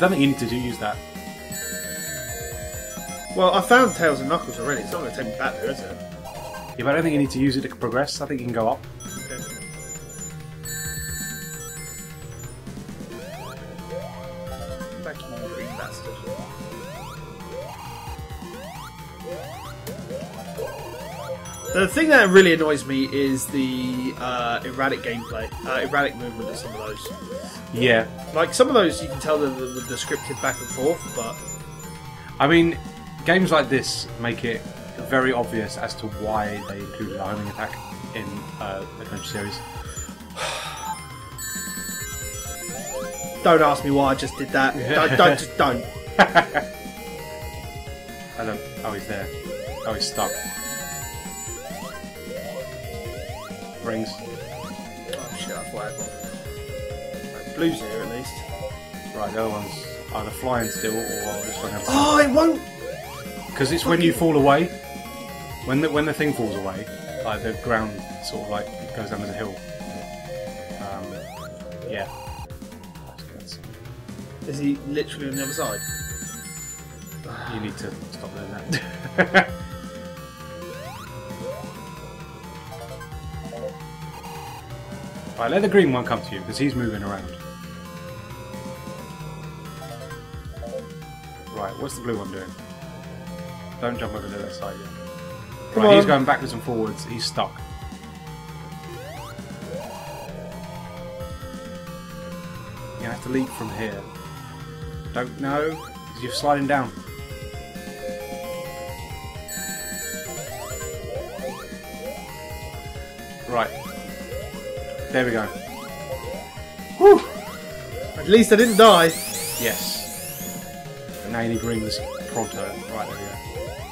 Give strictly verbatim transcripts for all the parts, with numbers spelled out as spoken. nothing in to use that. Well, I found Tails and Knuckles already. It's not going to take me back there, is it? Yeah, but I don't think you need to use it to progress. I think you can go up. Okay. Back in the green bastard. The thing that really annoys me is the uh, erratic gameplay, uh, erratic movement of some of those. Yeah. Like, some of those you can tell the, the, the scripted back and forth, but... I mean, games like this make it very obvious as to why they included a homing attack in uh, Adventure series. Don't ask me why I just did that. don't, don't, just don't. I don't. Oh, he's there. Oh, he's stuck. Rings. Oh, shit, I fly everyone. Blue's here, at least. Right, the other one's either flying still or I'll just fucking have to... Oh, it won't! Because it's fucking... when you fall away, when the, when the thing falls away, like the ground sort of like goes down as a hill. Um, yeah. Is he literally on the other side? You need to stop doing that. Right, let the green one come to you because he's moving around. Right, what's the blue one doing? Don't jump over to that side yet. Come right, on. He's going backwards and forwards. He's stuck. You have to leap from here. Don't know, because you're sliding down. Right. There we go. Whew! At least I didn't die. Yes. And now you need Green's pronto. Right, there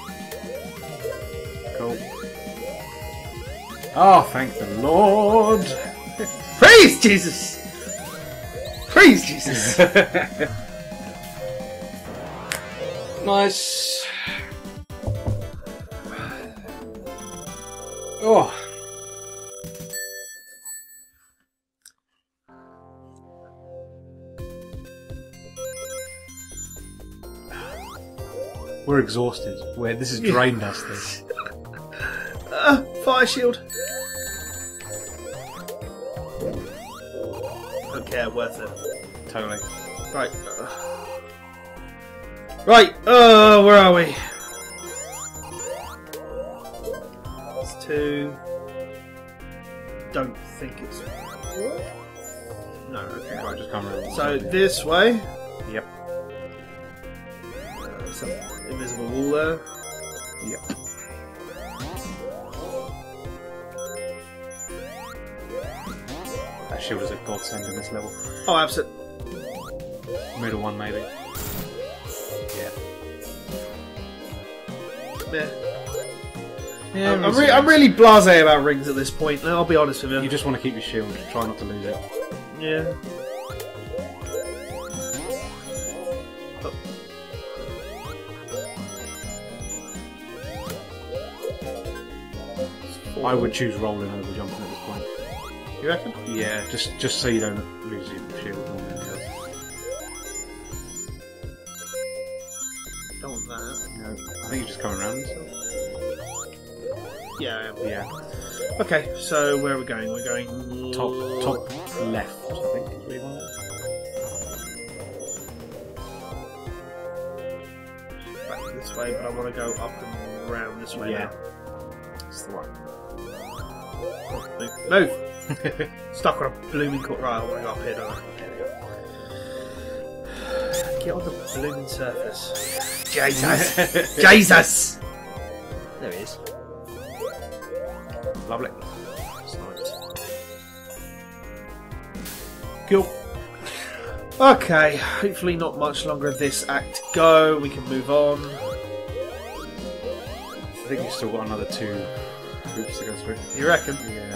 we go. Cool. Oh, thank the Lord! Praise Jesus! Praise Jesus! Nice. Oh. We're exhausted. We're, this has drained us. This. Uh, fire shield. Don't care, worth it. Totally. Right. Right. Oh, uh, where are we? It's two. Don't think it's. No. Okay. Right, just come around. So this way. Yep. Uh, some invisible wall there. Yep. Shield is a godsend in this level. Oh, absolutely. Middle one, maybe. Yeah. Yeah. yeah I'm, I'm, re I'm really blasé about rings at this point. I'll be honest with you. You just want to keep your shield. Try not to lose it. Yeah. Oh. I would choose rolling over jumping at this point. You reckon? Yeah, just just so you don't lose your shield more than the other. Don't want that. No, I think you're just coming around. So. Yeah, I am. Yeah. Okay, so where are we going? We're going top top left, I think. Is we want it. Back this way, but I want to go up and round this way. Yeah, now. That's the one. Move. Move. Stuck on a blooming court. Right, I want to go up here, don't I? There we go. Get on the blooming surface. Jesus! Jesus! There he is. Lovely. That's nice. Cool. Okay, hopefully not much longer this act go. We can move on. I think we've still got another two groups to go through. You reckon? Yeah.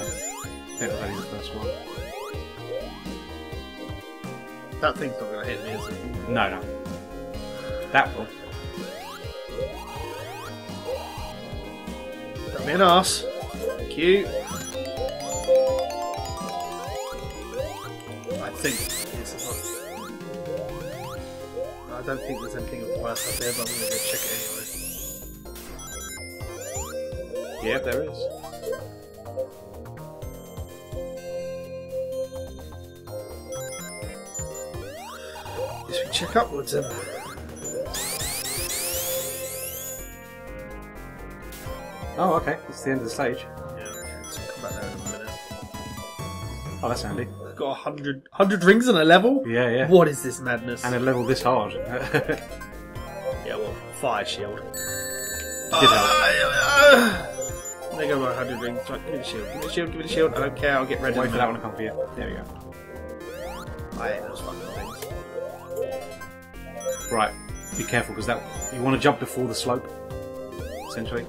I think that is the first one. That thing's not going to hit me, is it? No, no. That will. Don't be an arse. Thank you. I think it's the one. I don't think there's anything worth up there, but I'm gonna go check it anyway. Yeah, there is. Guess we check upwards then. Oh, okay, it's the end of the stage. Yeah, okay, so come back there in a minute. Oh, that's handy. I've got a hundred, hundred rings on a level? Yeah, yeah. What is this madness? And a level this hard. Yeah, well, fire shield. Uh, Did help. Uh, there go my hundred rings. Give me the shield, give me the shield, give me the shield. I don't care, I'll get red. Wait for that one to come for you. There we go. I hate those fucking things. Right, be careful, because that you want to jump before the slope, essentially.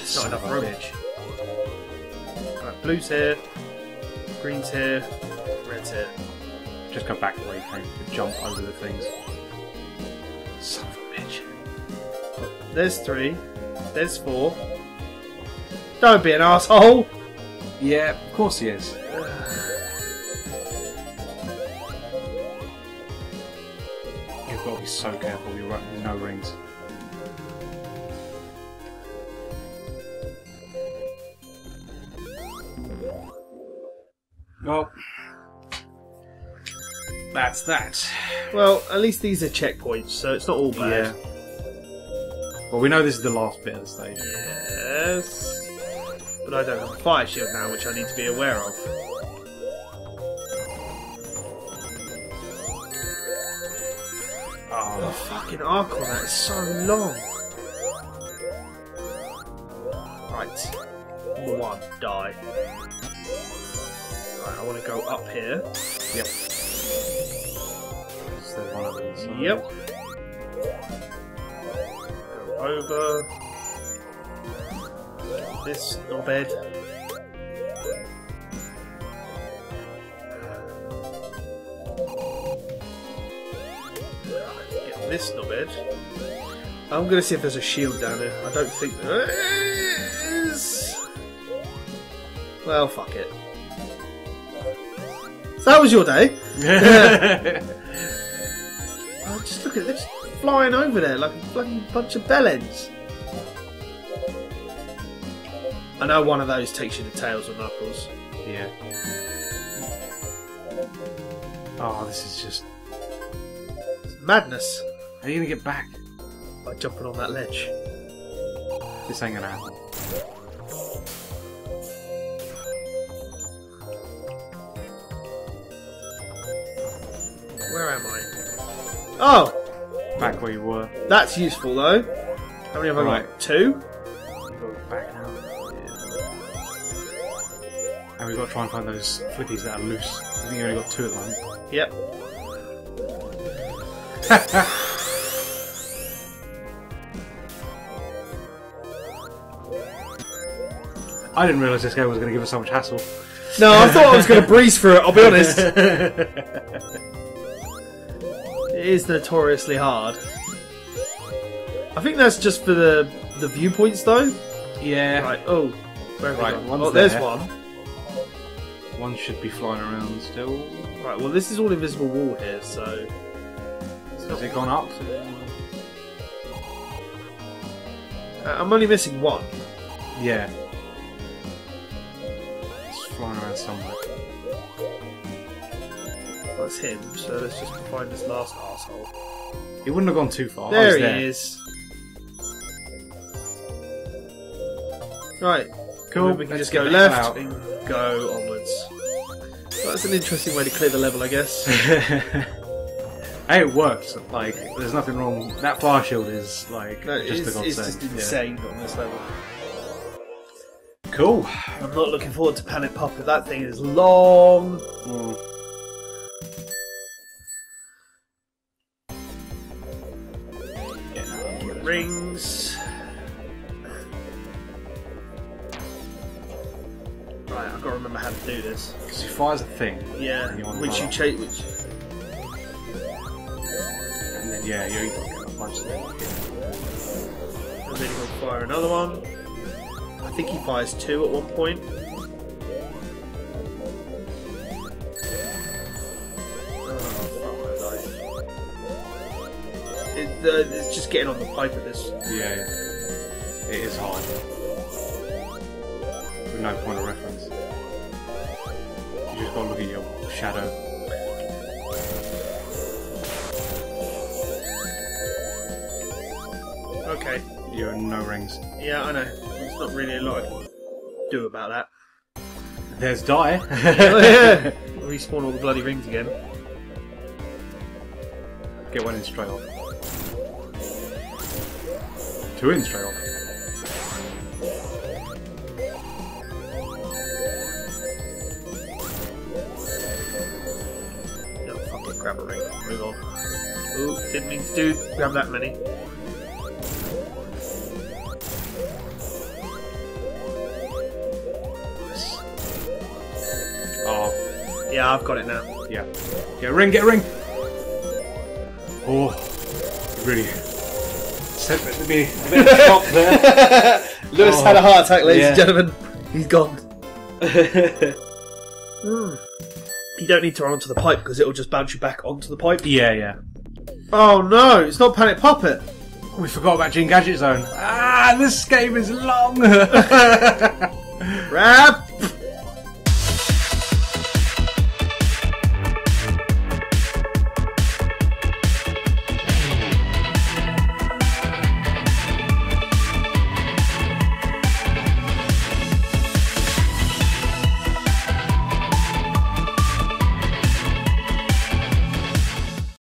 It's not enough room. Right, blue's here, green's here, red's here. Just go back the way you came, jump over the things. Son of a bitch. There's three, there's four. Don't be an asshole. Yeah, of course he is. You've got to be so careful, you're right with no rings. Well, that's that. Well, at least these are checkpoints, so it's not all bad. Yeah. Well, we know this is the last bit of the stage. Yes. But I don't have a fire shield now, which I need to be aware of. Oh, the fucking arc on that is so long. Right. Number one, die. Right, I want to go up here. Yep. So one of these, yep. Go over. Get this knobhead. Get this knobhead. I'm going to see if there's a shield down here. I don't think there is. Well, fuck it. That was your day. Oh, just look at this flying over there like a bloody bunch of bellends. I know one of those takes you to Tails or Knuckles. Yeah. Oh, this is just it's madness. How are you gonna get back? By jumping on that ledge. This ain't gonna happen. Where am I? Oh! Back where you were. That's useful though. How many have I got? Two? You've got to go back now. Yeah. And we've got to try and find those flippies that are loose. I think you only got two at the moment. Yep. I didn't realise this game was going to give us so much hassle. No, I thought I was going to breeze through it, I'll be honest. It is notoriously hard. I think that's just for the the viewpoints though. Yeah. Right. Oh, where right. Oh, there. There's one. One should be flying around still. Right. Well, this is all invisible wall here, so. so Has it gone up? Uh, I'm only missing one. Yeah. It's flying around somewhere. That's him, so let's just find this last asshole. He wouldn't have gone too far. There I was he there. is. Right, cool. We can let's just go left and go onwards. Well, that's an interesting way to clear the level, I guess. Hey, it works. Like, there's nothing wrong. That fire shield is like no, just it's, a it's just insane yeah. on this level. Cool. I'm not looking forward to Panic Puppet. That thing is long. Mm. Rings. Right, I've got to remember how to do this. Because he fires a thing. Yeah, you which you chase. Which... And then, yeah, you've got to get a bunch of things. And then he'll fire another one. I think he fires two at one point. Oh, it, uh, it's just getting on the pipe of this. Yeah, it is hard. With no point of reference. You just gotta look at your shadow. Okay. You're no rings. Yeah, I know. There's not really a lot I can do about that. There's die. Oh, yeah. Respawn all the bloody rings again. Get one in straight off. Two in straight off. No, fucking grab a ring. Move on. Ooh, didn't mean to do grab that many. Oh. Yeah, I've got it now. Yeah. Get a ring, get a ring! Oh, really sent it to be a bit of a drop there. Lewis oh, had a heart attack, ladies yeah. and gentlemen. He's gone. mm. You don't need to run onto the pipe because it'll just bounce you back onto the pipe. Yeah, yeah. Oh no, it's not Panic Puppet. We forgot about Gene Gadget Zone. Ah, this game is long. Rap.